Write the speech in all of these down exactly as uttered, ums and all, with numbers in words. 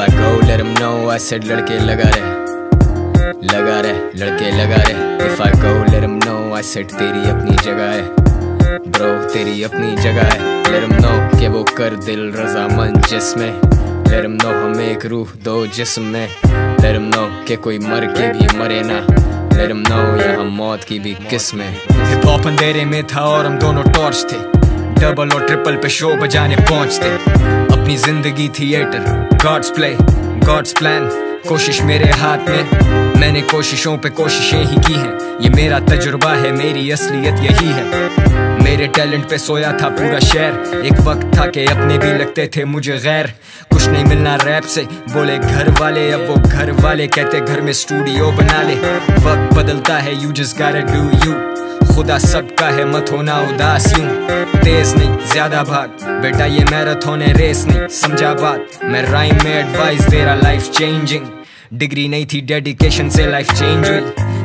If I go, let him know I said लड़के लगा रहे, लगा रहे, लड़के लगा रहे। If I go, let him know I said तेरी अपनी जगह है, ब्रो तेरी अपनी जगह है। Let him know कि वो कर दिल रजामंद जिसमें, let him know हमें एक रूह दो जिस्म में। Let him know कि कोई मर के भी मरे ना, let him know यहाँ मौत की भी किस्में। हिप हॉप अंधेरे में था और हम दोनों टॉर्च थे, डबल और ट्रिपल पे शो बजाने पहुंचते। अपनी जिंदगी theatre, God's play God's plan, कोशिश मेरे हाथ में। मैंने कोशिशों पे कोशिशें ही की हैं, ये मेरा तजुर्बा है, मेरी असलियत यही है। मेरे टैलेंट पे सोया था पूरा शहर, एक वक्त था कि अपने भी लगते थे मुझे गैर। कुछ नहीं मिलना रैप से बोले घर वाले, अब वो घर वाले कहते घर में स्टूडियो बना ले। वक्त बदलता है, you just gotta do you, खुदा सबका है मत होना उदास यूं। तेज नहीं ज्यादा भाग बेटा, ये मैराथन है रेस नहीं, समझा बात। मैं राइम में एडवाइस दे रहा लाइफ चेंजिंग, डिग्री नहीं थी डेडिकेशन से लाइफ चेंज हुई।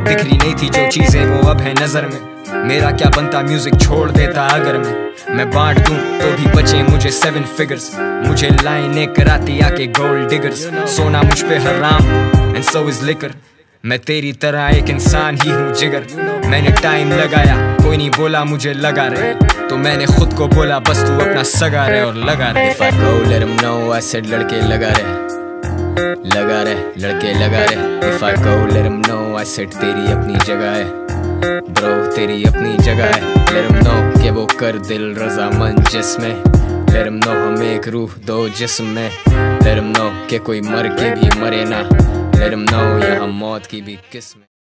दिखरी नहीं थी जो चीजें वो अब है नजर में, मेरा क्या बनता म्यूजिक छोड़ देता अगर मैं। मैं बांट दूं तो भी बचे मुझे सेवन फिगर्स, मुझे लाइने कराती आके गोल्ड डिगर्स। सोना मुझ पे हराम एंड सो इज लिकर, मैं तेरी तरह एक इंसान ही हूँ जिगर। मैंने टाइम लगाया, कोई नहीं बोला मुझे लगा रहे, तो मैंने खुद को बोला बस तू अपना सगा रहे और लगा रहे। If I go, let him know I said लड़के लगा रहे, लगा रहे, लड़के लगा रहे। If I go, let him know I said तेरी अपनी जगह है, ब्रो तेरी अपनी जगह है। Let him know कि वो कर दिल रजामंद जिसमें, let him know हमें एक रूह दो जिस्म में। Let him know कि कोई मर के भी मरे ना, let him know यहाँ मौत की भी किस्में।